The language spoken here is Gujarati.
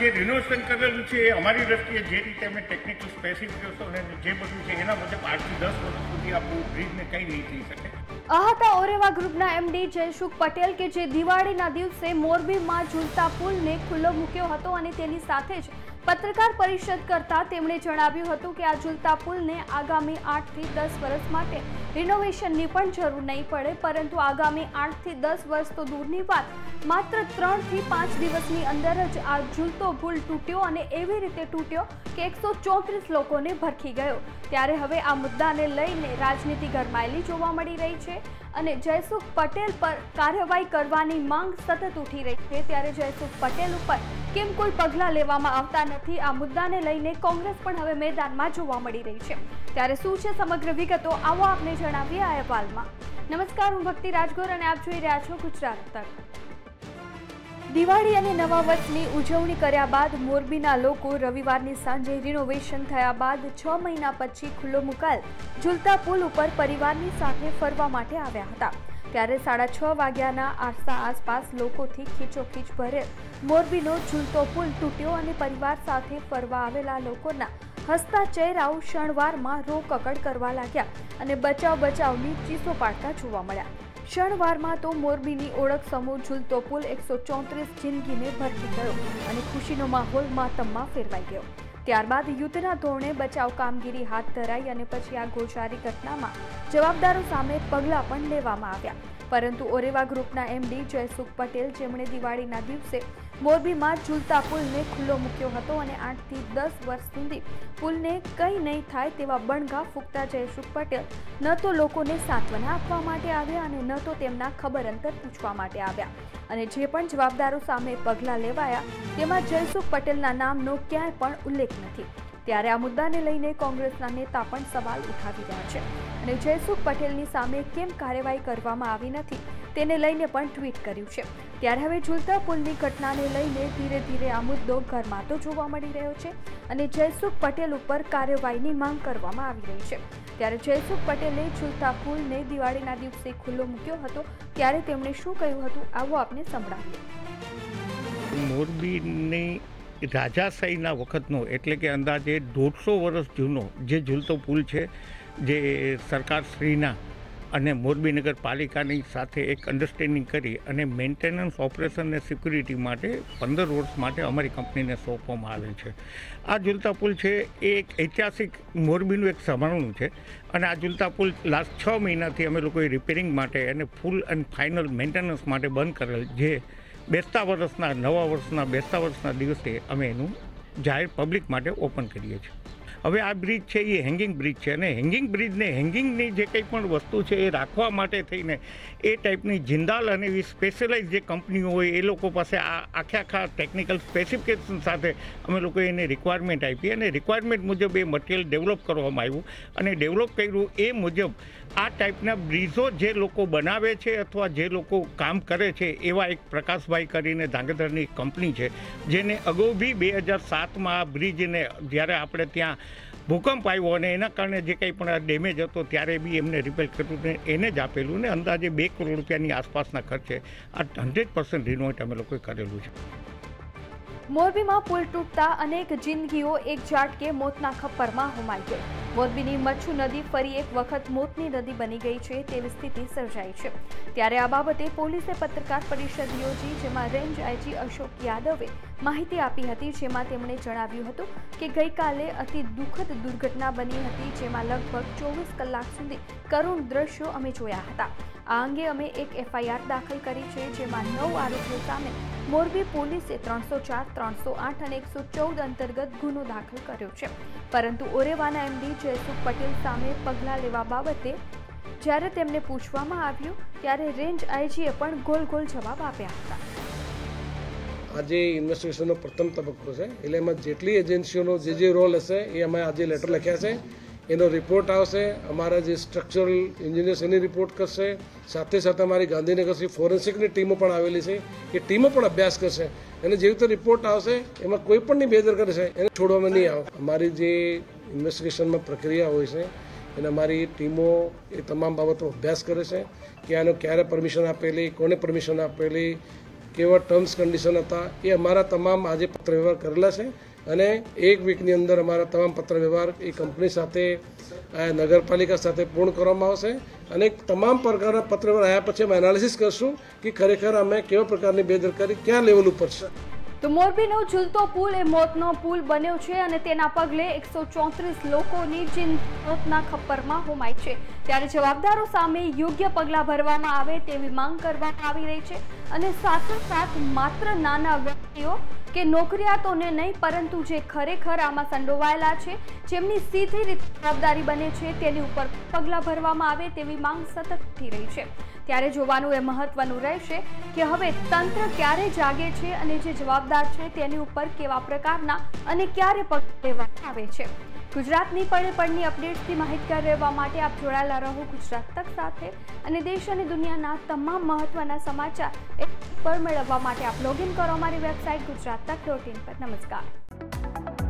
જે રિનોવેશન કરેલું છે એ અમારી દ્રષ્ટિએ જે રીતે અમે ટેકનિકલ સ્પેસિફિકેશન અને જે બધું છે એના મુજબ 8 થી 10 વર્ષ સુધી આ પૂર બ્રિજને કંઈ નહીં થઈ શકે. આ હતા ઓરેવા ગ્રુપના એમડી જયસુખ પટેલ કે જે દિવાળીના દિવસે મોરબીમાં ઝૂલતા પુલને ખુલ્લો મૂક્યો હતો અને તેની સાથે જ પત્રકાર પરિષદ કરતા તેમણે જણાવ્યું હતું કે આ ઝૂલતા પુલને આગામી 8 થી 10 વર્ષ માટે રિનોવેશનની પણ જરૂર નહીં પડે, પરંતુ આગામી 8 થી 10 વર્ષ તો દૂરની વાત, માત્ર 3 થી 5 દિવસની અંદર જ આ ઝૂલતો પુલ તૂટ્યો અને એવી રીતે તૂટ્યો કે 134 લોકોને ભરખી ગયો. ત્યારે હવે આ મુદ્દાને લઈને રાજનીતિ ગરમાયેલી જોવા મળી રહી છે અને જયસુખ પટેલ પર કાર્યવાહી કરવાની માંગ સતત ઉઠી રહી છે. ત્યારે જયસુખ પટેલ ઉપર કેમ કોઈ પગલાં લેવામાં આવતા નથી, આ મુદ્દાને લઈને કોંગ્રેસ પણ હવે મેદાનમાં જોવા મળી રહી છે. ત્યારે શું છે સમગ્ર વિગતો, આવો આપને જણાવીએ આ અહેવાલમાં. નમસ્કાર, હું ભક્તિ રાજગોર અને આપ જોઈ રહ્યા છો ગુજરાત તક. દિવાળી અને નવા વર્ષની ઉજવણી કર્યા બાદ મોરબીના લોકો રવિવારની સાંજે રિનોવેશન થયા બાદ 6 મહિના પછી ખુલ્લો મુકાલ ઝૂલતા પુલ ઉપર પરિવારની સાથે ફરવા માટે આવ્યા હતા. ત્યારે 6:30 વાગ્યાના આસપાસ લોકોથી ખીચોખીચ ભરેલ મોરબીનો ઝૂલતો પુલ તૂટ્યો અને પરિવાર સાથે ફરવા આવેલા લોકોના હસતા ચહેરાઓ ક્ષણવારમાં રોકકળ કરવા લાગ્યા અને બચાવની ચીસો પાડતા જોવા મળ્યા. ક્ષણવારમાં તો મોરબીની ઓળખ સમૂહ ઝૂલતો પુલ 134 જિંદગીને ભરખી ગયો અને ખુશીનો માહોલ માતમમાં ફેરવાઈ ગયો. ત્યારબાદ યુદ્ધના ધોરણે બચાવ કામગીરી હાથ ધરાઈ અને પછી આ ગોઝારી ઘટનામાં જવાબદારો સામે પગલાં પણ લેવામાં આવ્યા. પરંતુ ઓરેવા ગ્રુપના એમડી જયસુખ પટેલ, જેમણે દિવાળીના દિવસે મોરબીમાં ઝૂલતા પુલને ખુલ્લો મૂક્યો હતો અને 8 થી 10 વર્ષ સુધી પુલને કંઈ નહીં થાય તેવા બણગા ફૂંકતા જયસુખ પટેલ ન તો લોકોને સાંત્વના આપવા માટે આવ્યા અને ન તો તેમના ખબર અંતર પૂછવા માટે આવ્યા. અને જે પણ જવાબદારો સામે પગલાં લેવાયા તેમાં જયસુખ પટેલના નામનો ક્યાંય પણ ઉલ્લેખ નથી. ત્યારે આ મુદ્દાને લઈને કોંગ્રેસના નેતા પણ સવાલ ઉઠાવી રહ્યા છે અને જયસુખ પટેલની સામે કેમ કાર્યવાહી કરવામાં આવી નથી તેને લઈને પણ ટ્વીટ કર્યું છે. ત્યારે હવે ઝૂલતા પુલની ઘટનાને લઈને ધીરે ધીરે આ મુદ્દો ગરમાતો જોવા મળી રહ્યો છે અને જયસુખ પટેલ ઉપર કાર્યવાહીની માંગ કરવામાં આવી રહી છે. ત્યારે જયસુખ પટેલે ઝૂલતા પુલને દિવાળીના દિવસે ખુલ્લો મૂક્યો હતો, ત્યારે તેમણે શું કહ્યું હતું, આવો આપને સંભળાવ્યું. મોરબીની રાજાશાહીના વખતનો, એટલે કે અંદાજે 150 વર્ષ જૂનો જે ઝૂલતો પુલ છે, જે સરકારશ્રીના અને મોરબી નગરપાલિકાની સાથે એક અન્ડરસ્ટેન્ડિંગ કરી અને મેન્ટેનન્સ ઓપરેશન અને સિક્યુરિટી માટે 15 વર્ષ માટે અમારી કંપનીને સોંપવામાં આવેલ છે. આ ઝૂલતા પુલ છે એ એક ઐતિહાસિક મોરબીનું એક સમારણું છે અને આ ઝૂલતા પુલ લાસ્ટ 6 મહિનાથી અમે લોકોએ રિપેરિંગ માટે અને ફૂલ એન્ડ ફાઇનલ મેન્ટેનન્સ માટે બંધ કરેલ, જે નવા વર્ષના દિવસે અમે એનું જાહેર પબ્લિક માટે ઓપન કરીએ છીએ. હવે આ બ્રિજ છે એ હેંગિંગ બ્રિજ છે અને હેંગિંગ બ્રિજને હેંગિંગની જે કંઈ પણ વસ્તુ છે એ રાખવા માટે થઈને એ ટાઈપની જિંદાલ અને એવી સ્પેશિયલાઇઝ જે કંપનીઓ હોય એ લોકો પાસે આ આખા ટેકનિકલ સ્પેસિફિકેશન સાથે અમે લોકો એને રિક્વાયરમેન્ટ આપી અને રિક્વાયરમેન્ટ મુજબ એ મટીરિયલ ડેવલપ કરવામાં આવ્યું અને ડેવલપ કર્યું. એ મુજબ આ ટાઈપના બ્રિજો જે લોકો બનાવે છે અથવા જે લોકો કામ કરે છે એવા એક પ્રકાશભાઈ કરીને ધાંગધ્રાની કંપની છે, જેને અગાઉ બી 2007માં આ બ્રિજને જ્યારે આપણે ત્યાં ભૂકંપ આવ્યો અને એના કારણે જે કંઈ પણ ડેમેજ હતો ત્યારે બી એમને રિપેર કર્યું ને એને જ આપેલું ને અંદાજે 2 કરોડ રૂપિયાની આસપાસના ખર્ચે આ 100% રિનોવેટ અમે લોકોએ કરેલું છે. મોરબીમાં પુલ તૂટતા અનેક જિંદગીઓ એક ઝાટકે મોતના ખપ્પરમાં હોમાઈ ગઈ. મોરબીની મચ્છુ નદી ફરી એક વખત મોતની નદી બની ગઈ છે તેવી સ્થિતિ સર્જાઈ છે. ત્યારે આ બાબતે પોલીસે પત્રકાર પરિષદ યોજી, જેમાં રેન્જ આઈજી અશોક યાદવે માહિતી આપી હતી, જેમાં તેમણે જણાવ્યું હતું કે ગઈકાલે અતિ દુઃખદ દુર્ઘટના બની હતી, જેમાં લગભગ 24 કલાક સુધી કરુણ દ્રશ્યો અમે જોયા હતા. આ અંગે અમે એક એફઆઈઆર દાખલ કરી છે, જેમાં 9 આરોપીઓ સામે મોરબી પોલીસે 304, 308 અને 114 અંતર્ગત ગુનો દાખલ કર્યો છે. પરંતુ ઓરેવાના એમડી જયસુખ પટેલ સામે પગલાં લેવા બાબતે જ્યારે તેમને પૂછવામાં આવ્યું ત્યારે રેન્જ આઈજીએ પણ ગોલ ગોલ જવાબ આપ્યા હતા. આજે ઇન્વેસ્ટિગેશનનો પ્રથમ તબક્કો છે, એટલે એમાં જેટલી એજન્સીઓનો જે રોલ હશે એ અમે આજે લેટર લખ્યા છે, એનો રિપોર્ટ આવશે. અમારા જે સ્ટ્રક્ચરલ એન્જિનિયર્સ એની રિપોર્ટ કરશે, સાથે સાથે અમારી ગાંધીનગરથી ફોરેન્સિકની ટીમો પણ આવેલી છે, એ ટીમો પણ અભ્યાસ કરશે અને જે રીતે રિપોર્ટ આવશે એમાં કોઈ પણની બેદરકારી છે એને છોડવામાં નહીં આવે. અમારી જે ઇન્વેસ્ટિગેશનમાં પ્રક્રિયા હોય છે અને અમારી ટીમો એ તમામ બાબતો અભ્યાસ કરે છે કે આનો ક્યારે પરમિશન આપેલી, કોને પરમિશન આપેલી, केवा टर्म्स कंडीशन था ये अमरा तमाम आज पत्र व्यवहार करेला है अने एक वीकनी अंदर अमरा तमाम पत्र व्यवहार ए कंपनी साथ नगरपालिका साथ पूर्ण करवामां आवशे अने तमाम प्रकारना पत्र व्यवहार आया पछी अमे एनालिसिस करशुं कि खरेखर अमे केवा प्रकारनी बेदरकारी क्या लेवल पर छे। तो मोरबीनो झूलतो पुल ए मौतनो पुल बन्यो छे अने तेना पगले 134 लोकोनी जीवना खप्परमां होमाई छे त्यारे जवाबदारो सामे योग्य पगला भरवामां आवे तेवी मांग करवामां आवी रही छे अने साथ-साथ मात्र नाना व्यक्तिओ के नौकरियातोने नहीं परंतु जे खरेखर आमां संडोवायेला छे जेमनी सीधी रीते जवाबदारी बने छे तेनी उपर पगला भरवामां आवे तेवी मांग सतत थी रही छे त्यारे जोवानुं ए महत्वनुं रहेशे के हवे तंत्र क्यारे जागे छे अने जे जवाबदार छे तेनी उपर केवा प्रकारना अने क्यारे पगला लेवामां आवे छे। गुजरातनी पड़े पड़नी अपडेट्सथी माहितगार रहेवा माटे आप जोड़ायेला रहो गुजरात तक साथे अने देश अने दुनियाना तमाम महत्वना समाचार एक पर मेळववा माटे आप लॉग इन करो हमारी वेबसाइट gujarat tak.in पर। नमस्कार।